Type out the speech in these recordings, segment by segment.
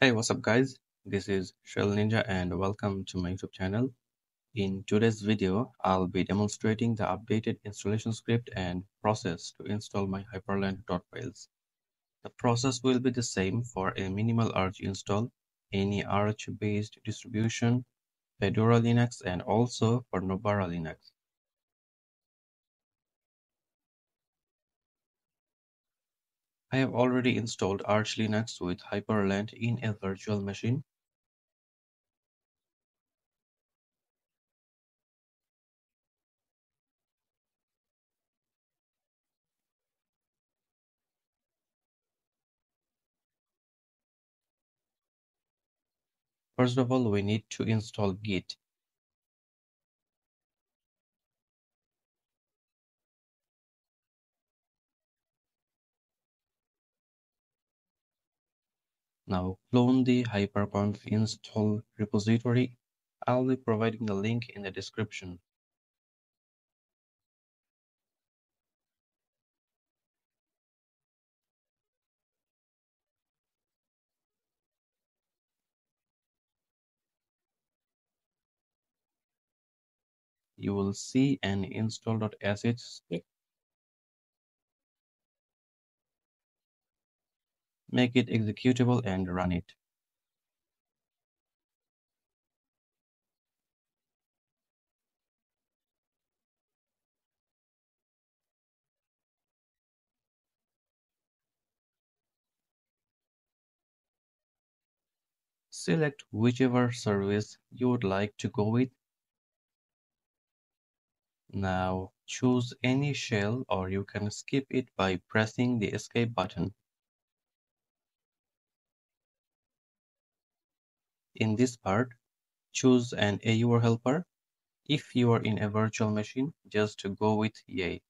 Hey, what's up guys, this is Shell Ninja and welcome to my YouTube channel. In today's video, I'll be demonstrating the updated installation script and process to install my hyperland.files. The process will be the same for a minimal Arch install, any Arch based distribution, Fedora Linux, and also for Nobara Linux. I have already installed Arch Linux with Hyprland in a virtual machine. First of all, we need to install Git. Now clone the hyperconf install repository. I'll be providing the link in the description. You will see an install.sh stick. Make it executable and run it. Select whichever service you would like to go with. Now choose any shell, or you can skip it by pressing the escape button. In this part, choose an AUR helper. If you are in a virtual machine, just go with Yay.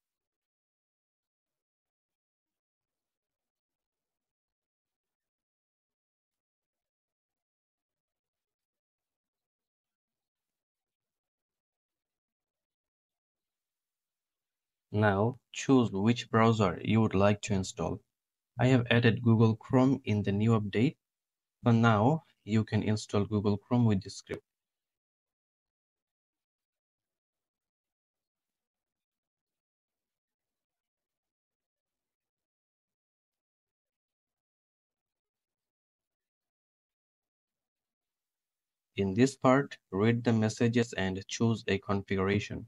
Now, choose which browser you would like to install. I have added Google Chrome in the new update. For now, you can install Google Chrome with this script. In this part, read the messages and choose a configuration.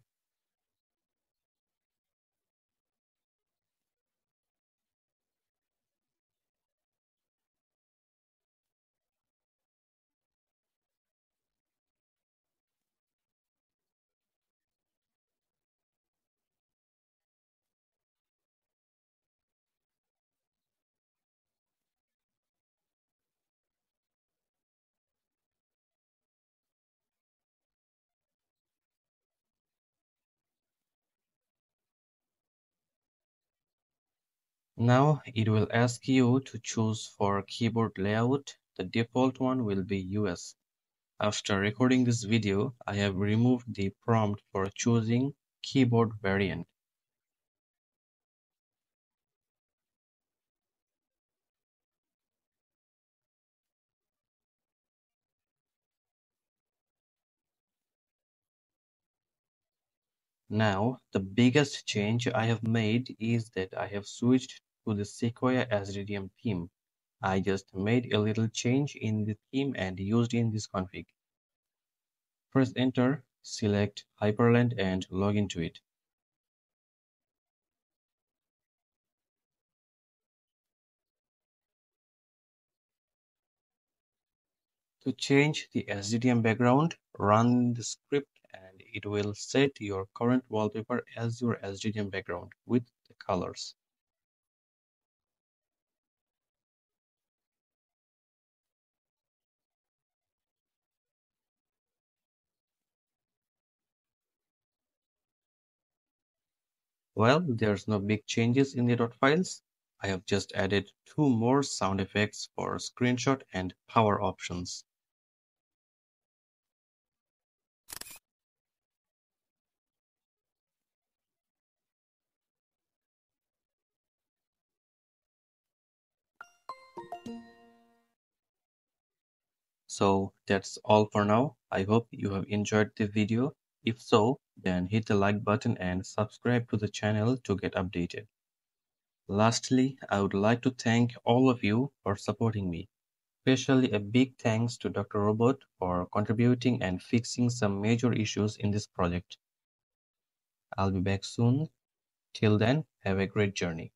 Now it will ask you to choose for keyboard layout. The default one will be US. After recording this video, I have removed the prompt for choosing keyboard variant. Now, the biggest change I have made is that I have switched to the Sequoia SDDM theme. I just made a little change in the theme and used in this config. Press enter, select Hyprland and log into it. To change the SDDM background, run the script and it will set your current wallpaper as your SDDM background with the colors. Well, there's no big changes in the .files. I have just added two more sound effects for screenshot and power options. So that's all for now. I hope you have enjoyed the video. If so, then hit the like button and subscribe to the channel to get updated. Lastly, I would like to thank all of you for supporting me. Especially a big thanks to Dr. Robot for contributing and fixing some major issues in this project. I'll be back soon. Till then, have a great journey.